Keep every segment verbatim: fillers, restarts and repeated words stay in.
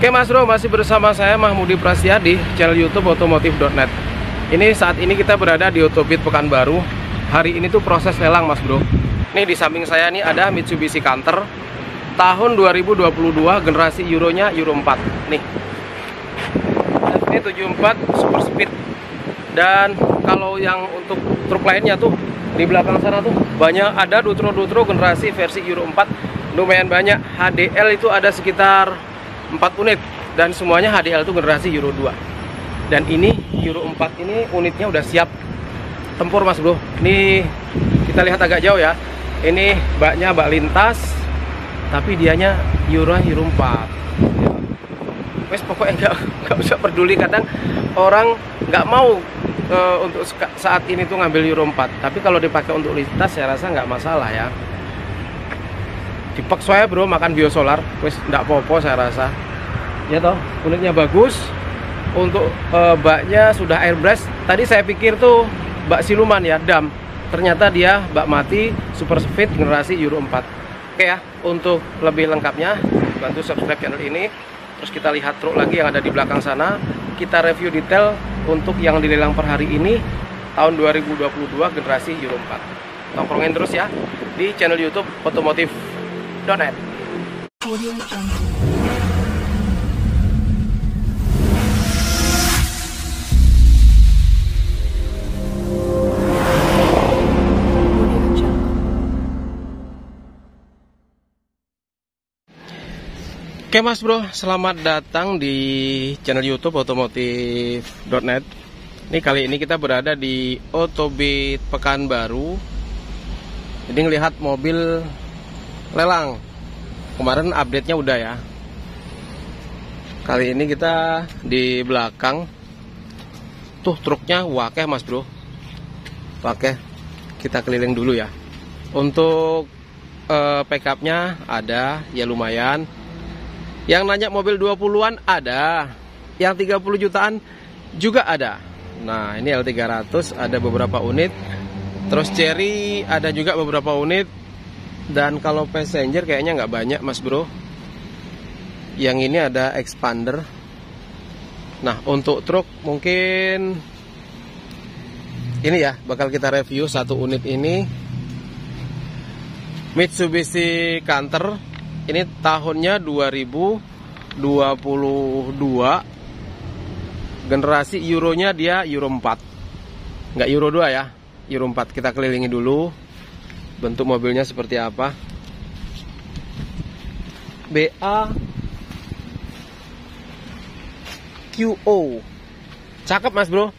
Oke Mas Bro, masih bersama saya Mahmudi Prasetya di channel YouTube otomotif titik net. Ini saat ini kita berada di Otobid Pekanbaru. Hari ini tuh proses lelang Mas Bro. Nih di samping saya nih ada Mitsubishi Canter tahun dua ribu dua puluh dua, generasi Euronya Euro empat. Nih. Ini tujuh puluh empat super speed. Dan kalau yang untuk truk lainnya tuh di belakang sana tuh banyak, ada Dutro-Dutro generasi versi Euro empat lumayan banyak. H D L itu ada sekitar empat unit, dan semuanya H D L itu generasi Euro dua. Dan ini Euro empat ini unitnya udah siap tempur Mas Bro. Ini kita lihat agak jauh ya. Ini baknya bak lintas, tapi dianya Euro Euro empat. Wes pokoknya nggak nggak usah peduli, kadang orang nggak mau e, untuk saat ini tuh ngambil Euro empat. Tapi kalau dipakai untuk lintas saya rasa nggak masalah ya. Dipaksa saya Bro makan biosolar, wis ndak popo saya rasa. Ya toh, unitnya bagus. Untuk e, baknya sudah airbrush. Tadi saya pikir tuh bak siluman ya, dam. Ternyata dia bak mati super speed generasi Euro empat. Oke ya, untuk lebih lengkapnya bantu subscribe channel ini. Terus kita lihat truk lagi yang ada di belakang sana. Kita review detail untuk yang dilelang per hari ini tahun dua ribu dua puluh dua generasi Euro empat. Tongkrongin terus ya di channel YouTube otomotif Donet. Oke Mas Bro, selamat datang di channel YouTube otomotif titik net. Ini kali ini kita berada di Otobid Pekanbaru. Jadi ngelihat mobil lelang kemarin, update nya udah ya. Kali ini kita di belakang tuh truknya wakeh Mas Bro, wakeh. Kita keliling dulu ya. Untuk eh, pick up nya ada ya lumayan. Yang nanya mobil dua puluhan ada, yang tiga puluh jutaan juga ada. Nah ini L tiga ratus ada beberapa unit, terus Chery ada juga beberapa unit. Dan kalau passenger kayaknya nggak banyak Mas Bro. Yang ini ada Xpander. Nah untuk truk mungkin ini ya, bakal kita review satu unit ini, Mitsubishi Canter. Ini tahunnya dua ribu dua puluh dua, generasi Euronya dia Euro empat, nggak Euro dua ya, Euro empat. Kita kelilingi dulu bentuk mobilnya seperti apa. B A Q O cakep Mas Bro.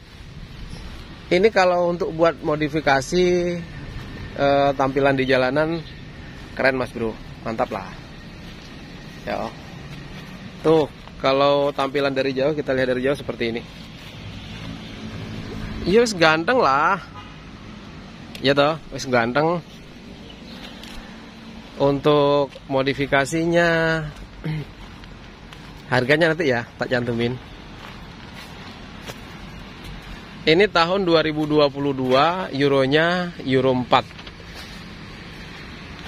Ini kalau untuk buat modifikasi eh, tampilan di jalanan keren Mas Bro, mantap lah ya. Tuh kalau tampilan dari jauh, kita lihat dari jauh seperti ini. Yes ganteng lah ya toh, wis ganteng. Untuk modifikasinya harganya nanti ya tak cantumin. Ini tahun dua ribu dua puluh dua, Euronya Euro empat.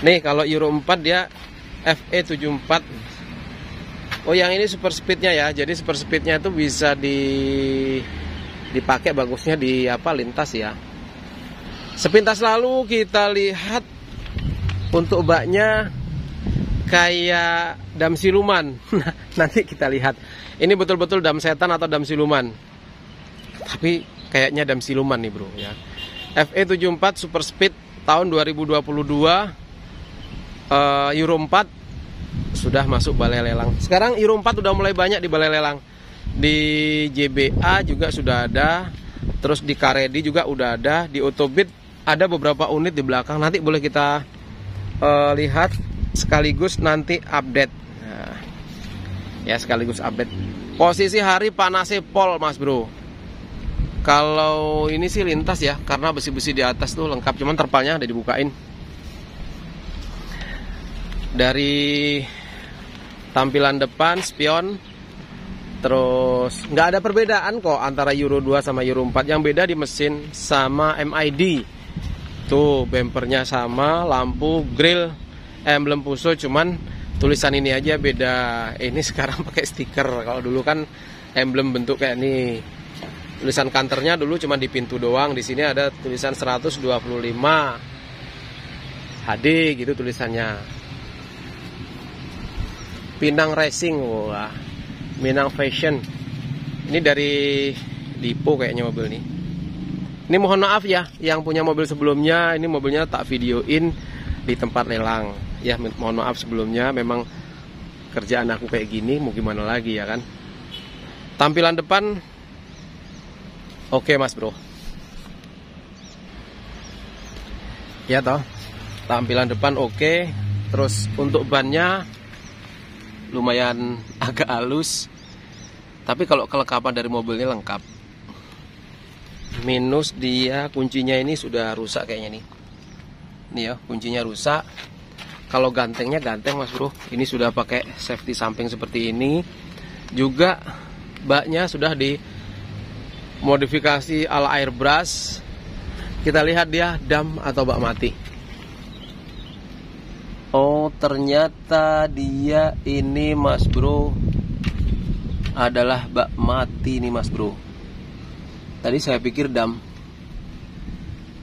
Nih kalau Euro empat dia F E tujuh puluh empat. Oh yang ini super speednya ya. Jadi super speednya itu bisa di dipakai bagusnya di apa lintas ya. Sepintas lalu kita lihat untuk baknya kayak dam siluman. Nah, nanti kita lihat ini betul-betul dam setan atau dam siluman. Tapi kayaknya dam siluman nih Bro ya. F E tujuh puluh empat super speed tahun dua ribu dua puluh dua, uh, Euro empat sudah masuk balai lelang. Sekarang Euro empat sudah mulai banyak di balai lelang. Di J B A juga sudah ada, terus di Karedi juga udah ada, di Otobid ada beberapa unit di belakang. Nanti boleh kita Uh, lihat sekaligus nanti update. Nah, ya sekaligus update. Posisi hari panasnya pol Mas Bro. Kalau ini sih lintas ya, karena besi-besi di atas tuh lengkap, cuman terpalnya ada dibukain. Dari tampilan depan spion, terus nggak ada perbedaan kok antara Euro dua sama Euro empat. Yang beda di mesin sama M I D. Tuh bempernya sama, lampu grill, emblem Puso, cuman tulisan ini aja beda. Ini sekarang pakai stiker. Kalau dulu kan emblem bentuk kayak nih. Tulisan Canternya dulu cuma di pintu doang. Di sini ada tulisan seratus dua puluh lima H D gitu tulisannya. Pinang Racing, wah. Minang Fashion. Ini dari Dipo kayaknya mobil ini. Ini mohon maaf ya, yang punya mobil sebelumnya, ini mobilnya tak videoin di tempat lelang. Ya mohon maaf sebelumnya, memang kerjaan aku kayak gini, mau gimana lagi ya kan. Tampilan depan oke mas bro. Ya toh, tampilan depan oke. Terus untuk bannya lumayan agak halus. Tapi kalau kelengkapan dari mobilnya lengkap. Minus dia kuncinya ini sudah rusak kayaknya nih. Nih ya, kuncinya rusak. Kalau gantengnya ganteng mas bro. Ini sudah pakai safety samping seperti ini. Juga baknya sudah dimodifikasi ala airbrush. Kita lihat dia dam atau bak mati. Oh ternyata dia ini mas bro adalah bak mati nih mas bro. Tadi saya pikir dam,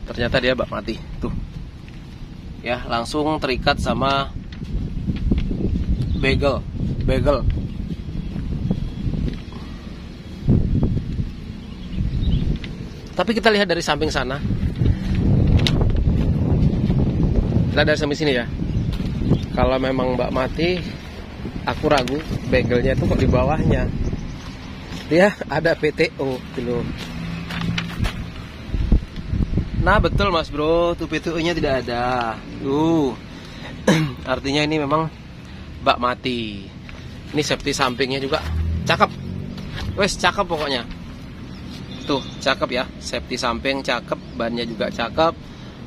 ternyata dia bak mati. Tuh, ya langsung terikat sama bagel, bagel. Tapi kita lihat dari samping sana. Kita dari samping sini ya. Kalau memang bak mati, aku ragu bagelnya itu kok di bawahnya. Dia ada P T O dulu. Nah betul mas bro, tuh P T O-nya tidak ada. Tuh, artinya ini memang bak mati. Ini safety sampingnya juga cakep. Wes cakep pokoknya. Tuh cakep ya, safety samping cakep, bannya juga cakep,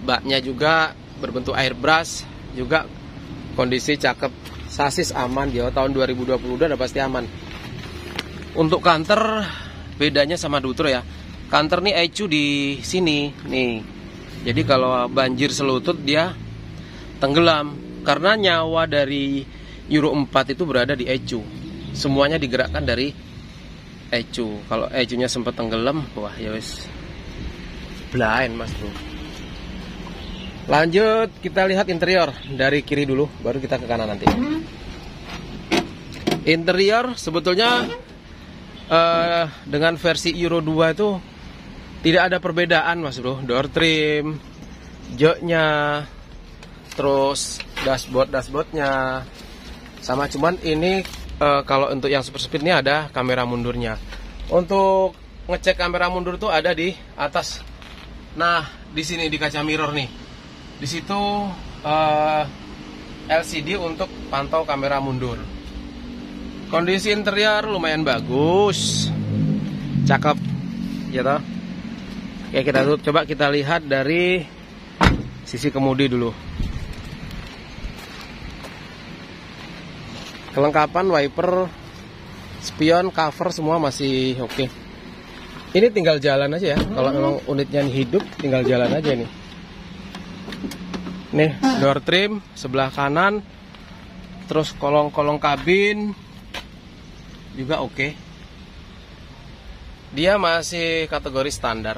baknya juga berbentuk airbrush, juga kondisi cakep, sasis aman dia. Tahun dua ribu dua puluh udah pasti aman. Untuk Canter bedanya sama Dutro ya. Canter nih ecu di sini nih. Jadi kalau banjir selutut dia tenggelam karena nyawa dari Euro empat itu berada di ecu. Semuanya digerakkan dari ecu. Kalau ecunya sempat tenggelam, wah ya wis. Blind mas bro. Lanjut kita lihat interior dari kiri dulu, baru kita ke kanan nanti. Interior sebetulnya uh, dengan versi Euro dua itu tidak ada perbedaan mas bro. Door trim, joknya, terus dashboard-dashboardnya sama, cuman ini e, kalau untuk yang super speed ini ada kamera mundurnya. Untuk ngecek kamera mundur tuh ada di atas. Nah di sini di kaca mirror nih, di situ e, L C D untuk pantau kamera mundur. Kondisi interior lumayan bagus, cakep ya toh. Oke, kita tuh coba kita lihat dari sisi kemudi dulu. Kelengkapan wiper, spion, cover semua masih oke. Okay. Ini tinggal jalan aja ya. Kalau memang unitnya hidup, tinggal jalan aja nih. Nih door trim sebelah kanan, terus kolong-kolong kabin juga oke. Okay. Dia masih kategori standar.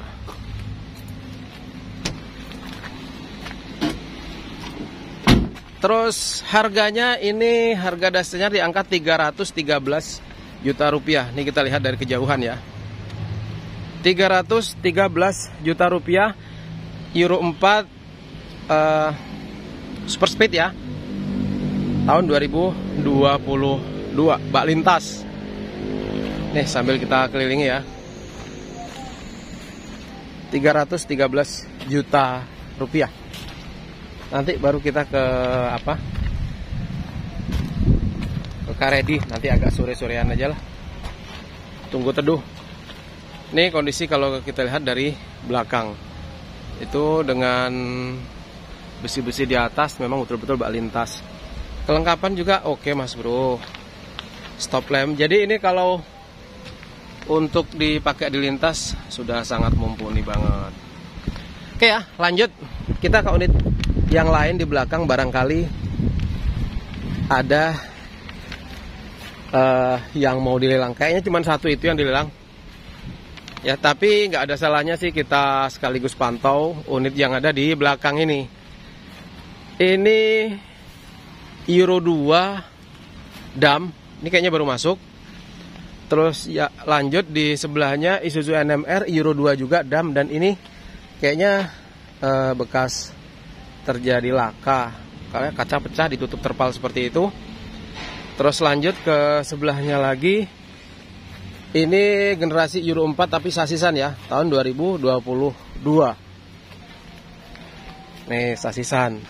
Terus harganya ini harga dasarnya di angka tiga ratus tiga belas juta rupiah. Ini kita lihat dari kejauhan ya. tiga ratus tiga belas juta rupiah Euro empat uh, Super Speed ya. Tahun dua ribu dua puluh dua, bak lintas. Nih sambil kita kelilingi ya. tiga ratus tiga belas juta rupiah. Nanti baru kita ke apa? Ke Karedi, nanti agak sore-sorean aja lah. Tunggu teduh. Ini kondisi kalau kita lihat dari belakang. Itu dengan besi-besi di atas memang betul-betul bak lintas. Kelengkapan juga oke mas bro. Stop lamp. Jadi ini kalau untuk dipakai di lintas sudah sangat mumpuni banget. Oke ya, lanjut kita ke unit yang lain di belakang, barangkali ada uh, yang mau dilelang. Kayaknya cuma satu itu yang dilelang. Ya, tapi nggak ada salahnya sih kita sekaligus pantau unit yang ada di belakang ini. Ini Euro dua dam, ini kayaknya baru masuk. Terus ya lanjut di sebelahnya Isuzu N M R Euro dua juga dam, dan ini kayaknya eh, bekas terjadi laka. Karena kaca pecah ditutup terpal seperti itu. Terus lanjut ke sebelahnya lagi. Ini generasi Euro empat tapi sasisan ya, tahun dua ribu dua puluh dua. Nih sasisan.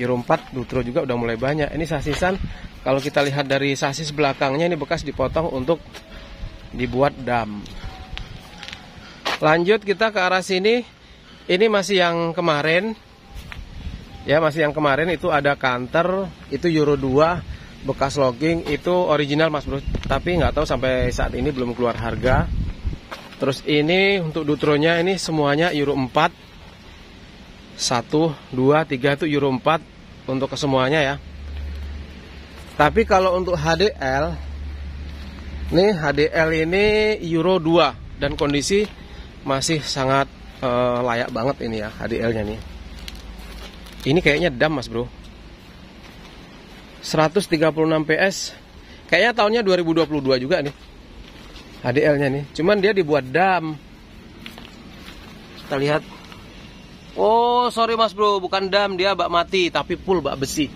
Euro empat Dutro juga udah mulai banyak. Ini sasisan. Kalau kita lihat dari sasis belakangnya, ini bekas dipotong untuk dibuat dam. Lanjut kita ke arah sini. Ini masih yang kemarin. Ya, masih yang kemarin itu ada Canter, itu Euro dua bekas logging, itu original Mas Bro, tapi nggak tahu sampai saat ini belum keluar harga. Terus ini untuk Dutronya ini semuanya Euro empat. satu, dua, tiga itu Euro empat untuk kesemuanya ya. Tapi kalau untuk H D L, nih H D L ini Euro dua dan kondisi masih sangat e, layak banget ini ya H D L-nya nih. Ini kayaknya dam Mas Bro. seratus tiga puluh enam P S. Kayaknya tahunnya dua ribu dua puluh dua juga nih H D L-nya nih. Cuman dia dibuat dam. Kita lihat. Oh, sorry Mas Bro, bukan dam, dia bak mati tapi full bak besi.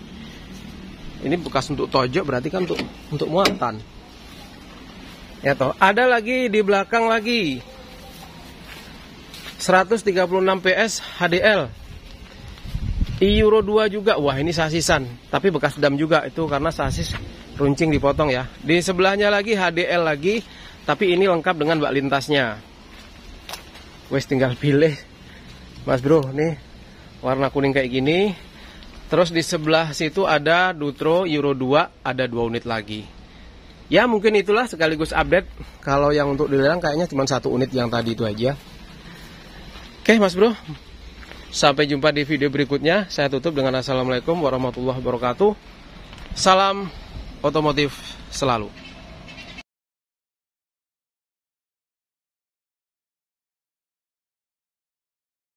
Ini bekas untuk tojok, berarti kan untuk untuk muatan. Ya toh, ada lagi di belakang lagi. seratus tiga puluh enam P S H D L. Euro dua juga. Wah, ini sasisan, tapi bekas dam juga itu karena sasis runcing dipotong ya. Di sebelahnya lagi H D L lagi, tapi ini lengkap dengan bak lintasnya. Wes tinggal pilih. Mas Bro, nih warna kuning kayak gini. Terus di sebelah situ ada Dutro Euro dua, ada dua unit lagi. Ya mungkin itulah sekaligus update. Kalau yang untuk dilelang kayaknya cuma satu unit yang tadi itu aja. Oke Mas Bro, sampai jumpa di video berikutnya. Saya tutup dengan Assalamualaikum warahmatullahi wabarakatuh. Salam otomotif selalu.